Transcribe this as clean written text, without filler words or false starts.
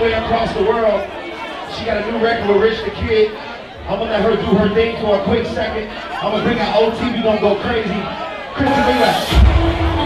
the way across the world. She got a new record with Rich the Kid. I'm gonna let her do her thing for a quick second. I'm gonna bring out O.T. We gonna go crazy. Christy, bring that.